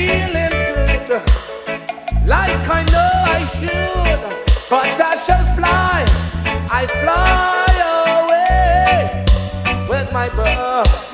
feeling good, like I know I should, but I shall fly, I fly away with my bird.